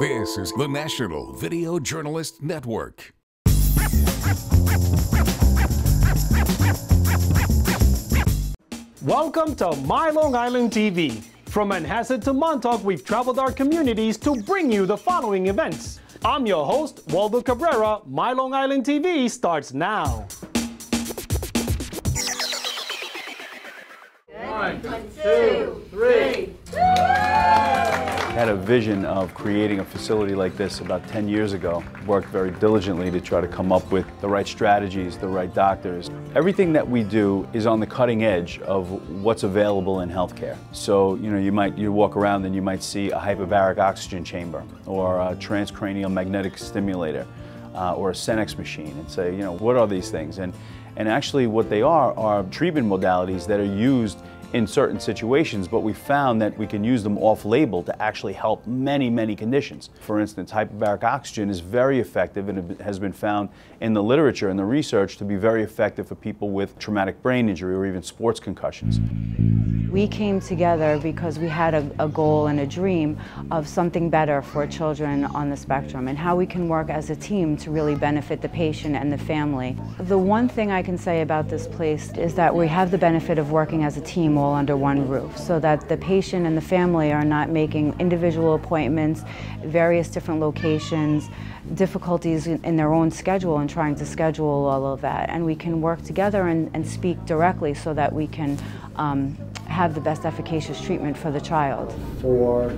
This is the National Video Journalist Network. Welcome to My Long Island TV. From Manhasset to Montauk, we've traveled our communities to bring you the following events. I'm your host, Waldo Cabrera. My Long Island TV starts now. 1, 2, 3. Had a vision of creating a facility like this about 10 years ago. Worked very diligently to try to come up with the right strategies, the right doctors. Everything that we do is on the cutting edge of what's available in healthcare. So, you know, you walk around and you might see a hyperbaric oxygen chamber or a transcranial magnetic stimulator or a Cenex machine and say, you know, what are these things? And actually what they are treatment modalities that are used in certain situations, but we found that we can use them off-label to actually help many, many conditions. For instance, hyperbaric oxygen is very effective and it has been found in the literature and the research to be very effective for people with traumatic brain injury or even sports concussions. We came together because we had a goal and a dream of something better for children on the spectrum and how we can work as a team to really benefit the patient and the family. The one thing I can say about this place is that we have the benefit of working as a team all under one roof so that the patient and the family are not making individual appointments, various different locations, difficulties in their own schedule and trying to schedule all of that. And we can work together and speak directly so that we can have the best efficacious treatment for the child. For a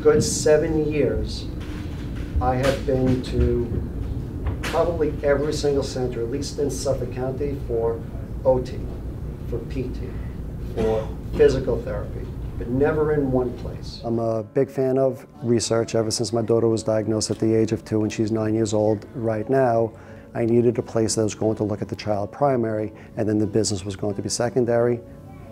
good 7 years, I have been to probably every single center, at least in Suffolk County, for OT, for PT, for physical therapy, but never in one place. I'm a big fan of research. Ever since my daughter was diagnosed at the age of 2 and she's 9 years old right now, I needed a place that was going to look at the child primary and then the business was going to be secondary,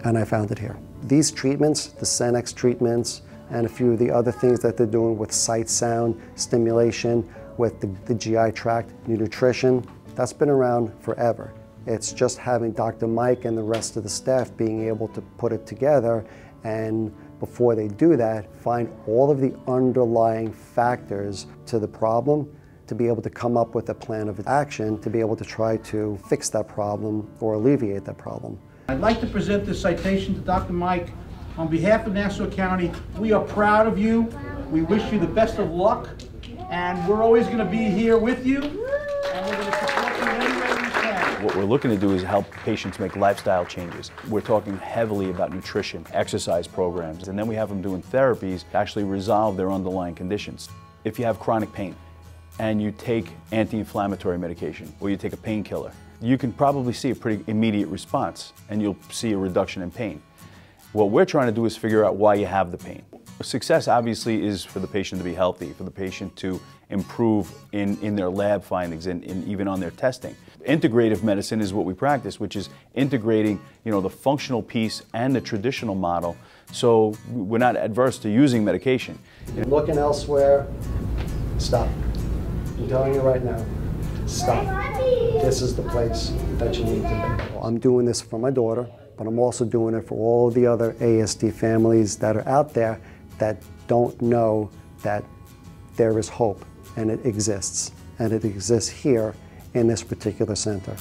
and I found it here. These treatments, the Cenex treatments, and a few of the other things that they're doing with sight sound stimulation, with the GI tract, nutrition, that's been around forever. It's just having Dr. Mike and the rest of the staff being able to put it together, and before they do that, find all of the underlying factors to the problem to be able to come up with a plan of action to be able to try to fix that problem or alleviate that problem. I'd like to present this citation to Dr. Mike. On behalf of Nassau County, we are proud of you. We wish you the best of luck, and we're always going to be here with you, and we're going to support you in any way we can. What we're looking to do is help patients make lifestyle changes. We're talking heavily about nutrition, exercise programs, and then we have them doing therapies to actually resolve their underlying conditions. If you have chronic pain and you take anti-inflammatory medication or you take a painkiller, you can probably see a pretty immediate response and you'll see a reduction in pain. What we're trying to do is figure out why you have the pain. Success obviously is for the patient to be healthy, for the patient to improve in their lab findings and even on their testing. Integrative medicine is what we practice, which is integrating, you know, the functional piece and the traditional model, so we're not adverse to using medication. Looking elsewhere, stop. I'm telling you right now, stop. This is the place that you need to be. I'm doing this for my daughter, but I'm also doing it for all the other ASD families that are out there that don't know that there is hope, and it exists here in this particular center.